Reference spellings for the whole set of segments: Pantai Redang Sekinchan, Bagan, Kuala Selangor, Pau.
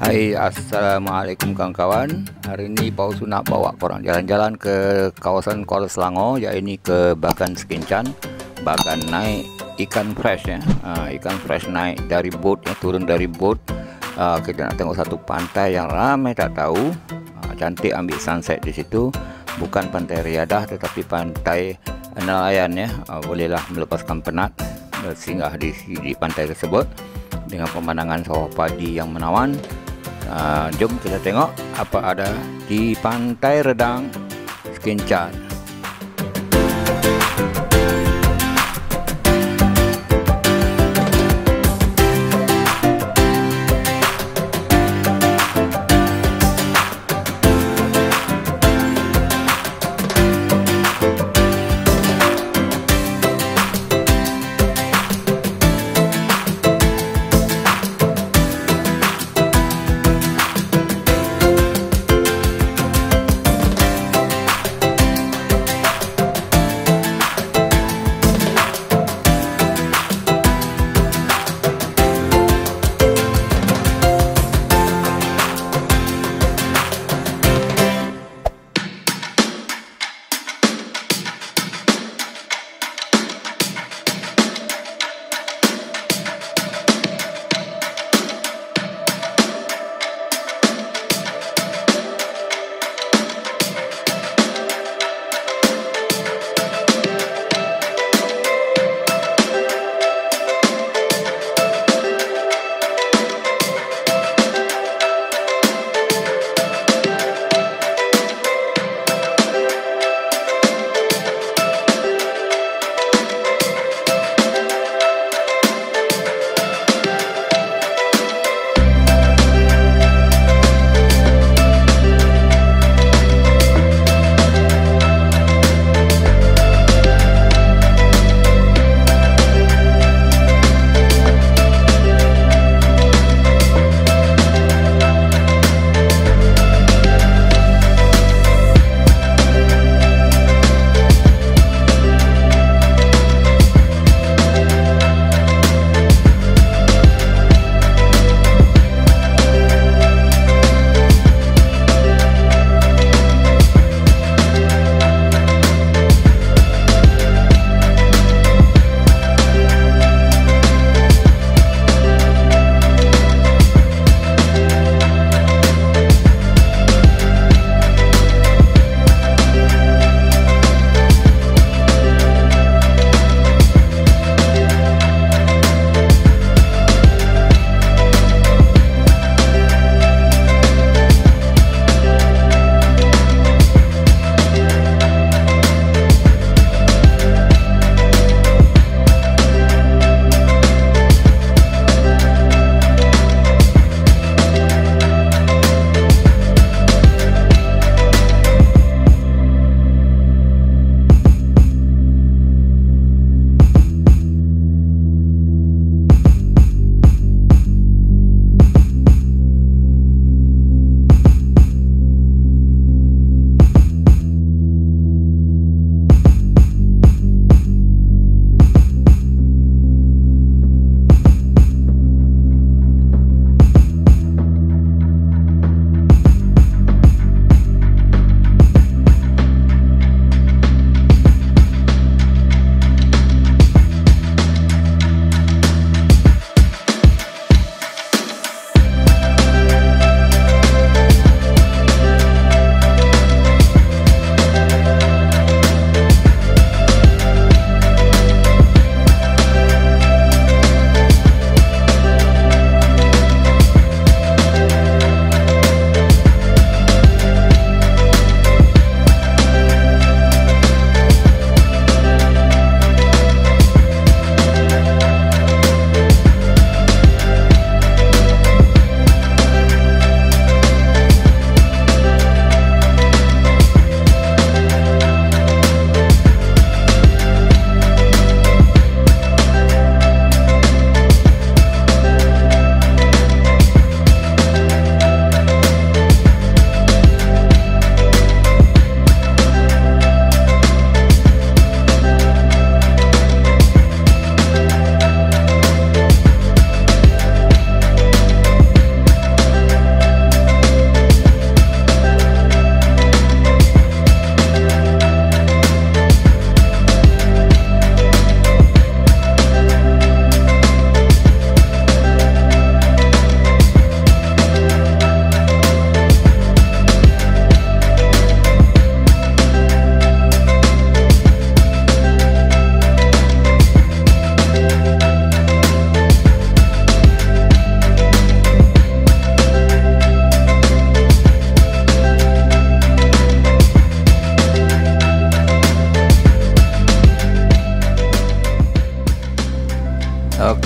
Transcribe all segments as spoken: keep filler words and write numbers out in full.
Hai, assalamualaikum kawan-kawan. Hari ini Pau Sunak bawa korang jalan-jalan ke kawasan Kuala Selangor, yaitu ke Bagan Sekinchan. Bagan naik ikan fresh ya, uh, ikan fresh naik dari boat ya, turun dari boat. Uh, kita nak tengok satu pantai yang ramai tak tahu, uh, cantik, ambil sunset di situ. Bukan pantai riadah tetapi pantai nelayan ya, uh, bolehlah melepaskan penat singgah di, di pantai tersebut dengan pemandangan sawah padi yang menawan. Uh, jom kita tengok apa ada di Pantai Redang Sekinchan.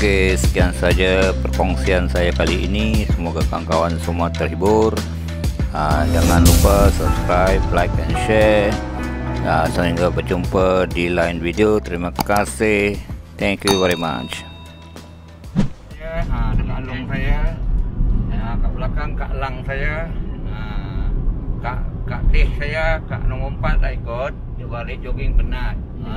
Oke, sekian saja perkongsian saya kali ini. Semoga kawan-kawan semua terhibur. Uh, jangan lupa subscribe, like, and share. Uh, sehingga berjumpa di lain video. Terima kasih. Thank you very much. Ya, uh, Kak Long saya, uh, Kak belakang Kak Lang saya, uh, Kak Kak Teh saya, Kak nomor empat tak ikut. Dia balik jogging penat. Uh,